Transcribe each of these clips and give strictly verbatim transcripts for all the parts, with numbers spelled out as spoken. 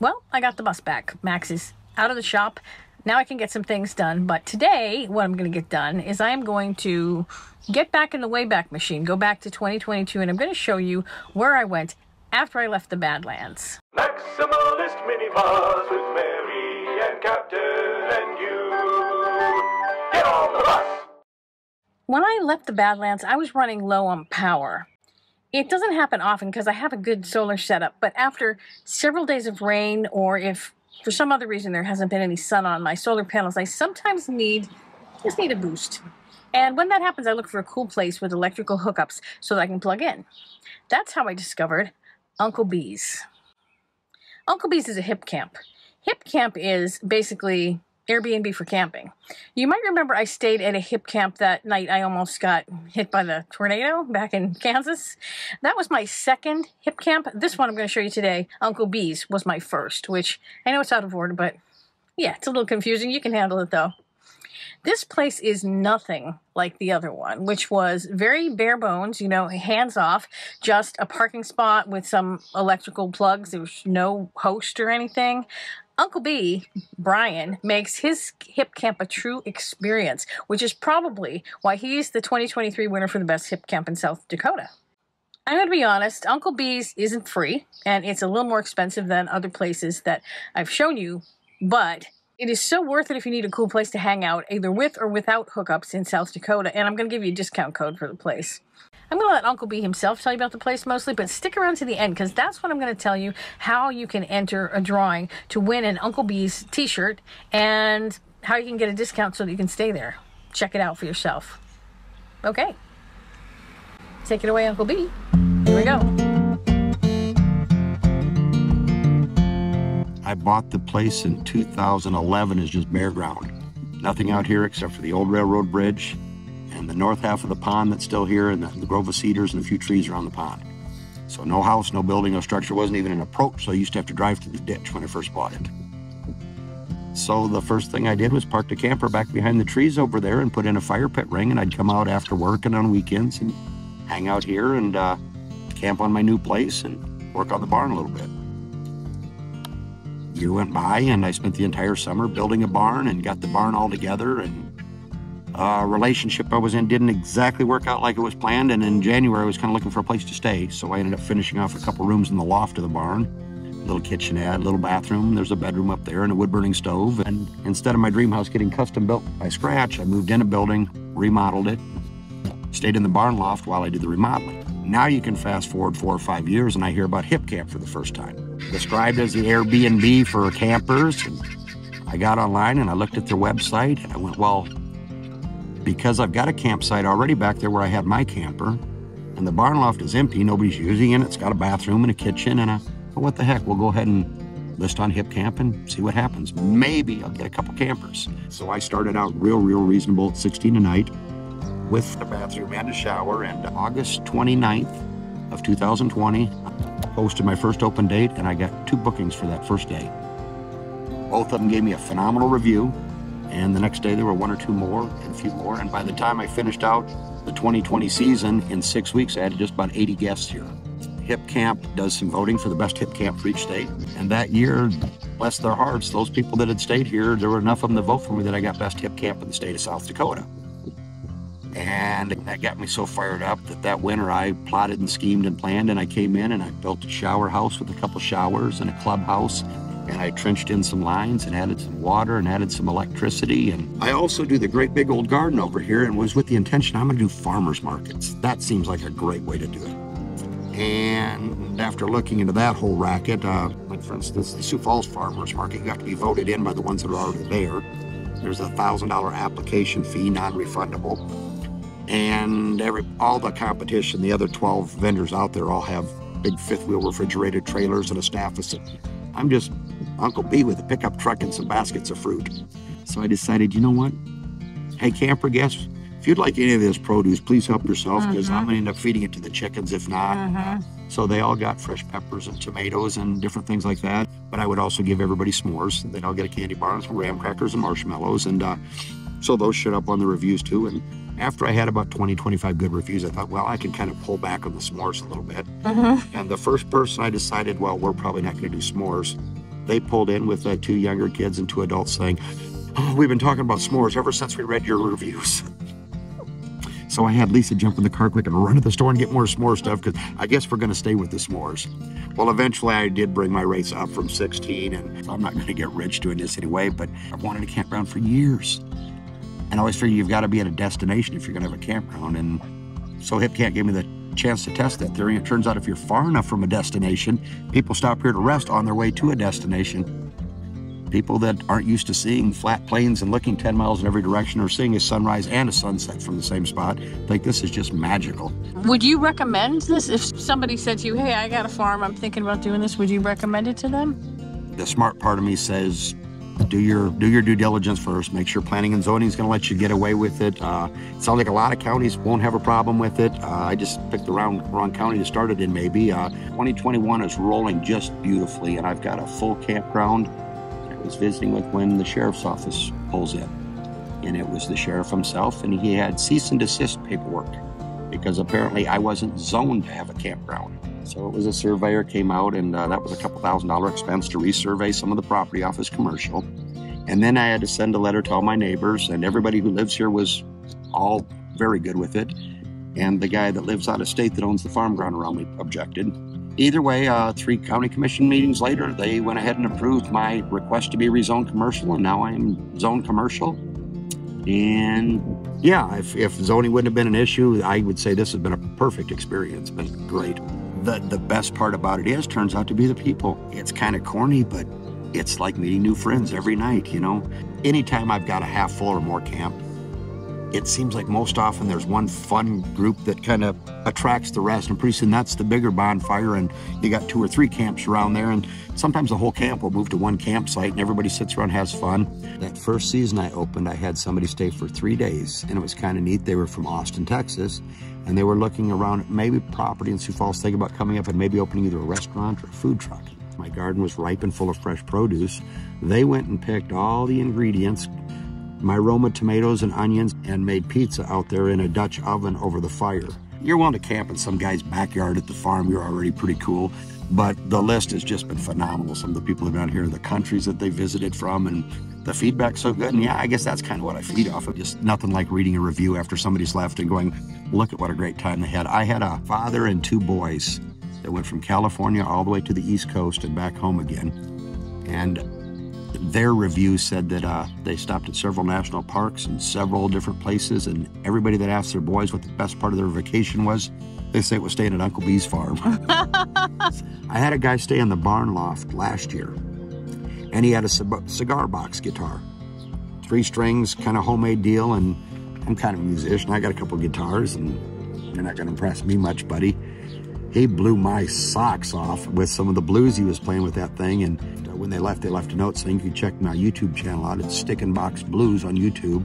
well, I got the bus back. Max is out of the shop. Now I can get some things done. But today, what I'm going to get done is I am going to get back in the Wayback Machine, go back to twenty twenty-two, and I'm going to show you where I went after I left the Badlands. Maximalist Minibus with Mary and Captain and you. Get on the bus! When I left the Badlands, I was running low on power. It doesn't happen often because I have a good solar setup, but after several days of rain, or if for some other reason there hasn't been any sun on my solar panels, I sometimes need, just need a boost. And when that happens, I look for a cool place with electrical hookups so that I can plug in. That's how I discovered Uncle B's. Uncle B's is a hip camp. Hip camp is basically Airbnb for camping. You might remember I stayed at a hip camp that night I almost got hit by the tornado back in Kansas. That was my second hip camp. This one I'm going to show you today, Uncle B's, was my first, which I know it's out of order, but yeah, it's a little confusing. You can handle it though. This place is nothing like the other one, which was very bare bones, you know, hands off, just a parking spot with some electrical plugs. There was no host or anything. Uncle B, Brian, makes his hip camp a true experience, which is probably why he's the twenty twenty-three winner for the best hip camp in South Dakota. I'm going to be honest, Uncle B's isn't free, and it's a little more expensive than other places that I've shown you, but it is so worth it if you need a cool place to hang out, either with or without hookups in South Dakota, and I'm going to give you a discount code for the place. I'm going to let Uncle B himself tell you about the place mostly, but stick around to the end because that's when I'm going to tell you how you can enter a drawing to win an Uncle B's t-shirt and how you can get a discount so that you can stay there. Check it out for yourself. Okay. Take it away, Uncle B. Here we go. I bought the place in two thousand eleven as just bare ground. Nothing out here except for the old railroad bridge and the north half of the pond that's still here, and the, the grove of cedars and a few trees around the pond. So no house, no building, no structure, wasn't even an approach, so I used to have to drive through the ditch when I first bought it. So the first thing I did was park the camper back behind the trees over there and put in a fire pit ring, and I'd come out after work and on weekends and hang out here and uh, camp on my new place and work on the barn a little bit. Year went by and I spent the entire summer building a barn and got the barn all together, and Uh, relationship I was in didn't exactly work out like it was planned, and in January I was kind of looking for a place to stay, so I ended up finishing off a couple rooms in the loft of the barn. A little kitchenette, little bathroom, there's a bedroom up there and a wood-burning stove. And instead of my dream house getting custom built by scratch, I moved in a building, remodeled it, stayed in the barn loft while I did the remodeling. Now you can fast forward four or five years and I hear about Hip Camp for the first time. Described as the Airbnb for campers, and I got online and I looked at their website and I went, well, because I've got a campsite already back there where I had my camper, and the barn loft is empty, nobody's using it, it's got a bathroom and a kitchen, and a, well, what the heck, we'll go ahead and list on Hip Camp and see what happens. Maybe I'll get a couple campers. So I started out real, real reasonable at sixteen a night with a bathroom and a shower, and August twenty-ninth of two thousand twenty, I posted my first open date, and I got two bookings for that first day. Both of them gave me a phenomenal review. And the next day there were one or two more and a few more. And by the time I finished out the twenty twenty season, in six weeks, I had just about eighty guests here. Hip Camp does some voting for the best hip camp for each state. And that year, bless their hearts, those people that had stayed here, there were enough of them to vote for me that I got best hip camp in the state of South Dakota. And that got me so fired up that that winter I plotted and schemed and planned, and I came in and I built a shower house with a couple showers and a clubhouse. And I trenched in some lines and added some water and added some electricity. And I also do the great big old garden over here, and was with the intention I'm gonna do farmers markets. That seems like a great way to do it. And after looking into that whole racket, uh, like for instance, the Sioux Falls farmers market, you have to be voted in by the ones that are already there. There's a one thousand dollar application fee, non-refundable. And every all the competition, the other twelve vendors out there all have big fifth wheel refrigerated trailers and a staff assistant. I'm just Uncle B with a pickup truck and some baskets of fruit. So I decided, you know what? Hey, camper guests, if you'd like any of this produce, please help yourself, because uh-huh. I'm gonna end up feeding it to the chickens if not. Uh-huh. So they all got fresh peppers and tomatoes and different things like that. But I would also give everybody s'mores. They'd all get a candy bar and some graham crackers and marshmallows. And uh, so those showed up on the reviews too. And after I had about twenty, twenty-five good reviews, I thought, well, I can kind of pull back on the s'mores a little bit. Uh-huh. And the first person I decided, well, we're probably not gonna do s'mores. they pulled in with uh, two younger kids and two adults saying, oh, we've been talking about s'mores ever since we read your reviews. So I had Lisa jump in the car quick and run to the store and get more s'more stuff, because I guess we're going to stay with the s'mores. Well, eventually I did bring my rates up from sixteen, and I'm not going to get rich doing this anyway, but I've wanted a campground for years. And I always figure you've got to be at a destination if you're going to have a campground. And so Hipcamp gave me the chance to test that theory. It turns out if you're far enough from a destination, people stop here to rest on their way to a destination. People that aren't used to seeing flat plains and looking ten miles in every direction, or seeing a sunrise and a sunset from the same spot, think this is just magical. Would you recommend this? If somebody said to you, hey, I got a farm, I'm thinking about doing this, would you recommend it to them? The smart part of me says, do your do your due diligence first. Make sure planning and zoning is going to let you get away with it. Uh, it sounds like a lot of counties won't have a problem with it. Uh, I just picked the wrong, wrong county to start it in, maybe. Uh, twenty twenty-one is rolling just beautifully, and I've got a full campground. Was visiting with when the sheriff's office pulls in, and it was the sheriff himself, and he had cease and desist paperwork because apparently I wasn't zoned to have a campground. So it was a surveyor came out, and uh, that was a couple thousand dollar expense to resurvey some of the property off as commercial. And then I had to send a letter to all my neighbors, and everybody who lives here was all very good with it, and the guy that lives out of state that owns the farm ground around me objected. Either way, uh, three county commission meetings later, they went ahead and approved my request to be rezoned commercial, and now I am zoned commercial. And yeah, if, if zoning wouldn't have been an issue, I would say this has been a perfect experience. It's been great. The, the best part about it is, turns out to be the people. It's kind of corny, but it's like meeting new friends every night, you know? Anytime I've got a half full or more camp, it seems like most often there's one fun group that kind of attracts the rest, and pretty soon that's the bigger bonfire, and you got two or three camps around there, and sometimes the whole camp will move to one campsite and everybody sits around and has fun. That first season I opened, I had somebody stay for three days, and it was kind of neat. They were from Austin, Texas, and they were looking around at maybe property in Sioux Falls, thinking about coming up and maybe opening either a restaurant or a food truck. My garden was ripe and full of fresh produce. They went and picked all the ingredients, my Roma tomatoes and onions, and made pizza out there in a Dutch oven over the fire. You're willing to camp in some guy's backyard at the farm, you're already pretty cool, but the list has just been phenomenal. Some of the people around here, the countries that they visited from, and the feedback's so good. And yeah, I guess that's kind of what I feed off of. Just nothing like reading a review after somebody's left and going, look at what a great time they had. I had a father and two boys that went from California all the way to the East Coast and back home again. And their review said that uh, they stopped at several national parks and several different places, and everybody that asked their boys what the best part of their vacation was, they say it was staying at Uncle B's farm. I had a guy stay in the barn loft last year, and he had a cigar box guitar. Three strings, kind of homemade deal, and I'm kind of a musician. I got a couple of guitars, and you're not going to impress me much, buddy. He blew my socks off with some of the blues he was playing with that thing, and when they left, they left a note saying you can check my YouTube channel out. It's Stickin' Box Blues on YouTube.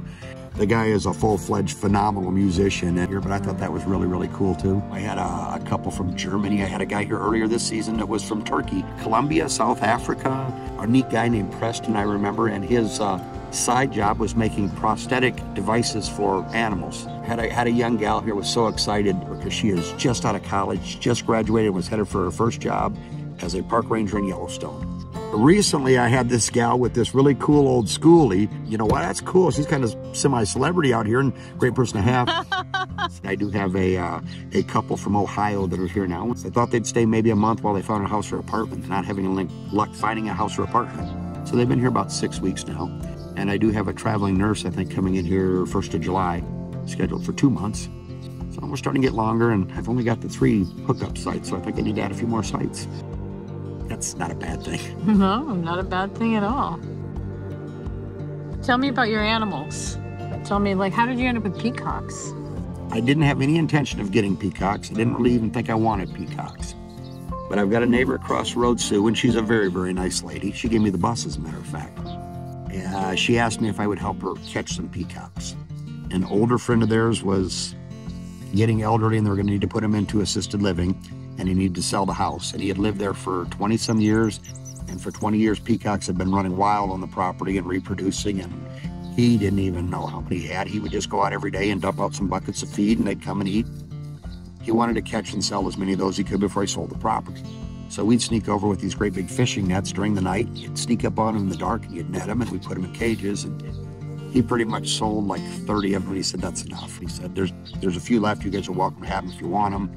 The guy is a full-fledged phenomenal musician in here, but I thought that was really, really cool too. I had a, a couple from Germany. I had a guy here earlier this season that was from Turkey, Colombia, South Africa. A neat guy named Preston, I remember, and his uh, side job was making prosthetic devices for animals. Had a, had a young gal here, was so excited because she is just out of college, just graduated, was headed for her first job as a park ranger in Yellowstone. Recently, I had this gal with this really cool old skoolie. You know what? Wow, that's cool. She's kind of semi-celebrity out here and great person to have. I do have a uh, a couple from Ohio that are here now. They thought they'd stay maybe a month while they found a house or apartment. Not having any luck finding a house or apartment. So they've been here about six weeks now. And I do have a traveling nurse, I think, coming in here first of July, scheduled for two months. So we're starting to get longer, and I've only got the three hookup sites, so I think I need to add a few more sites. That's not a bad thing. No, not a bad thing at all. Tell me about your animals. Tell me, like, how did you end up with peacocks? I didn't have any intention of getting peacocks. I didn't really even think I wanted peacocks. But I've got a neighbor across the road, Sue, and she's a very, very nice lady. She gave me the bus, as a matter of fact. Uh, she asked me if I would help her catch some peacocks. An older friend of theirs was getting elderly, and they were going to need to put him into assisted living, and he needed to sell the house. And he had lived there for twenty some years, and for twenty years, peacocks had been running wild on the property and reproducing, and he didn't even know how many he had. He would just go out every day and dump out some buckets of feed, and they'd come and eat. He wanted to catch and sell as many of those he could before he sold the property. So we'd sneak over with these great big fishing nets during the night. You'd sneak up on them in the dark and you'd net them, and we'd put them in cages. And he pretty much sold like thirty of them. He said, that's enough. He said, there's there's a few left. You guys are welcome to have them if you want them.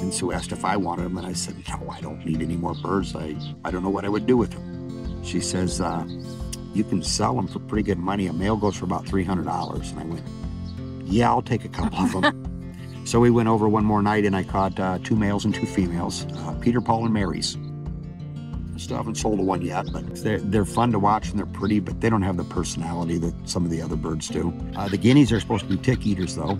And so asked if I wanted them. And I said, no, I don't need any more birds. I, I don't know what I would do with them. She says, uh, you can sell them for pretty good money. A male goes for about three hundred dollars. And I went, yeah, I'll take a couple of them. So we went over one more night and I caught uh, two males and two females, uh, Peter, Paul, and Mary's. I still haven't sold a one yet, but they're, they're fun to watch and they're pretty, but they don't have the personality that some of the other birds do. Uh, the guineas are supposed to be tick eaters though,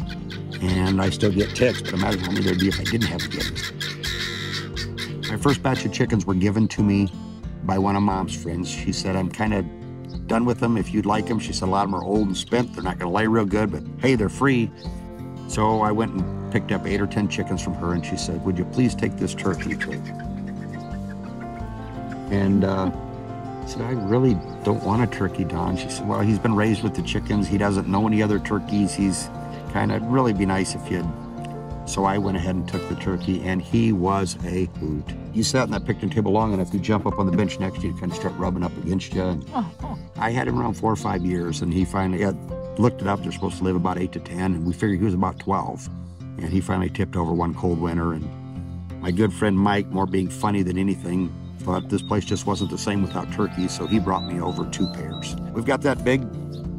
and I still get ticks, but imagine how many there'd be if I didn't have the guineas. My first batch of chickens were given to me by one of Mom's friends. She said, I'm kind of done with them if you'd like them. She said, a lot of them are old and spent. They're not gonna lay real good, but hey, they're free. So I went and picked up eight or ten chickens from her, and she said, would you please take this turkey? And uh, I said, I really don't want a turkey, Don. She said, well, he's been raised with the chickens. He doesn't know any other turkeys. He's kind of, really be nice if you'd. So I went ahead and took the turkey, and he was a hoot. You sat on that picnic table long enough, you jump up on the bench next to you, kind of start rubbing up against you. And I had him around four or five years, and he finally had, looked it up. They're supposed to live about eight to ten, and we figured he was about twelve. And he finally tipped over one cold winter, and my good friend Mike, more being funny than anything, thought this place just wasn't the same without turkeys, so he brought me over two pairs. We've got that big,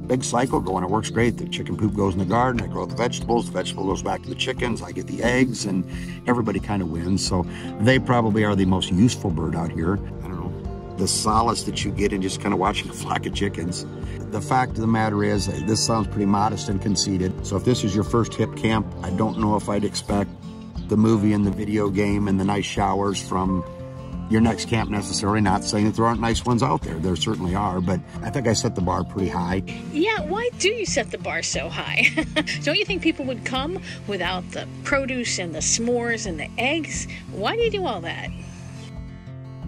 big cycle going. It works great. The chicken poop goes in the garden, I grow the vegetables, the vegetable goes back to the chickens, I get the eggs, and everybody kind of wins. So they probably are the most useful bird out here. I don't know. The solace that you get in just kind of watching a flock of chickens. The fact of the matter is, this sounds pretty modest and conceited. So if this is your first hip camp, I don't know if I'd expect the movie and the video game and the nice showers from your next camp necessarily. Not saying that there aren't nice ones out there. There certainly are, but I think I set the bar pretty high. Yeah, why do you set the bar so high? Don't you think people would come without the produce and the s'mores and the eggs? Why do you do all that?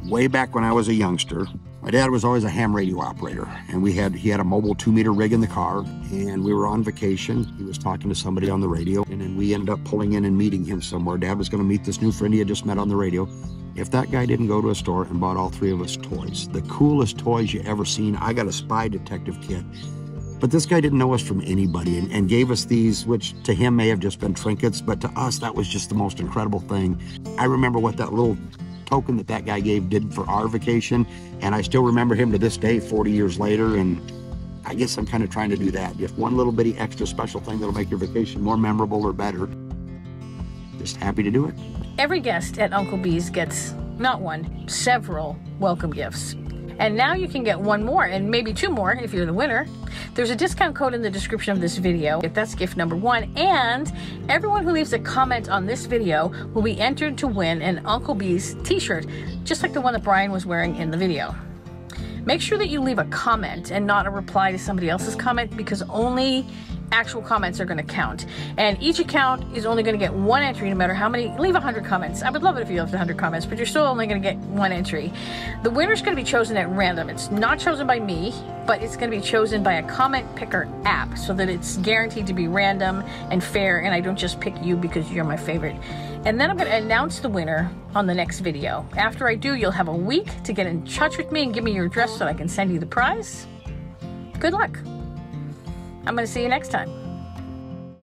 Way back when I was a youngster, my dad was always a ham radio operator, and we had he had a mobile two-meter rig in the car, and we were on vacation. He was talking to somebody on the radio, and then we ended up pulling in and meeting him somewhere. Dad was going to meet this new friend he had just met on the radio. If that guy didn't go to a store and bought all three of us toys, the coolest toys you ever seen. I got a spy detective kit. But this guy didn't know us from anybody and, and gave us these, which to him may have just been trinkets, but to us, that was just the most incredible thing. I remember what that little token that that guy gave did for our vacation, and I still remember him to this day forty years later. And I guess I'm kind of trying to do that, just one little bitty extra special thing that'll make your vacation more memorable or better. Just happy to do it. Every guest at Uncle B's gets not one, several welcome gifts, and now you can get one more and maybe two more if you're the winner. There's a discount code in the description of this video. That's gift number one, and everyone who leaves a comment on this video will be entered to win an Uncle B's t-shirt, just like the one that Brian was wearing in the video. Make sure that you leave a comment and not a reply to somebody else's comment, because only actual comments are going to count, and each account is only going to get one entry no matter how many. Leave one hundred comments. I would love it if you left one hundred comments, but you're still only going to get one entry. The winner's going to be chosen at random. It's not chosen by me, but it's going to be chosen by a comment picker app, so that it's guaranteed to be random and fair, and I don't just pick you because you're my favorite. And then I'm going to announce the winner on the next video. After I do, you'll have a week to get in touch with me and give me your address so I can send you the prize. Good luck. I'm going to see you next time.